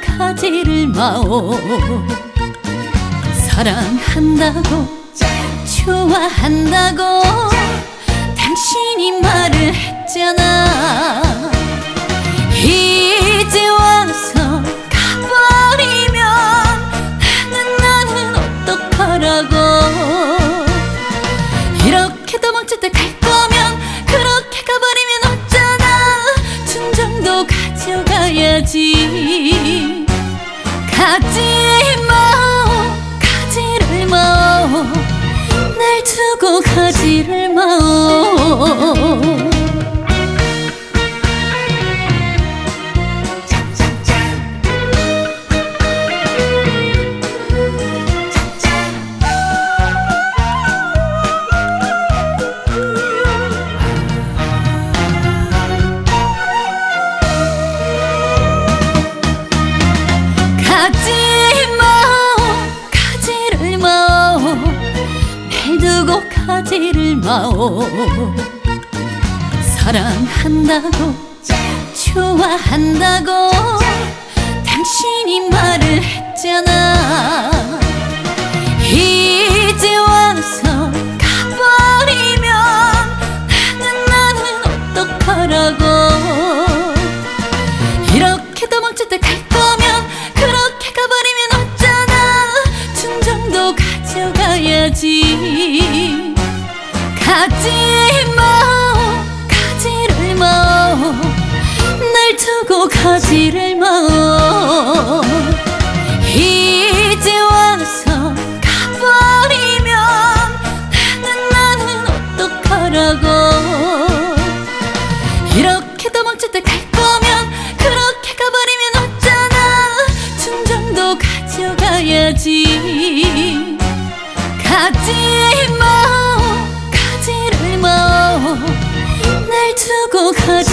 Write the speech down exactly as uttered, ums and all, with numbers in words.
가지를 마오. 사랑한다고 좋아한다고 당신이 말을 했잖아. 이제 와서 가버리면 나는 나는 어떡하라고. 이렇게 도망칠 때 갈 거면 그렇게 가버리면 어쩌나. 춘정도 가져가야지. 가지 마오, 가지를 마오, 날 두고 가지를 마오. 가지를 마오. 사랑한다고 좋아한다고 당신이 말을 했잖아. 이제 와서 가버리면 나는 나는 어떡하라고. 이렇게 도망칠 때 갈 거면 그렇게 가버리면 어쩌나. 춘정도 가져가야지. 가지 마오, 가지를 마오, 날 두고 가지를 마오. 이제 와서 가버리면 나는 나는 어떡하라고. 이렇게 도망칠 때 갈 거면 그렇게 가버리면 어쩌나. 춘정도 가져가야지. 가지 마오, 날 두고 가지.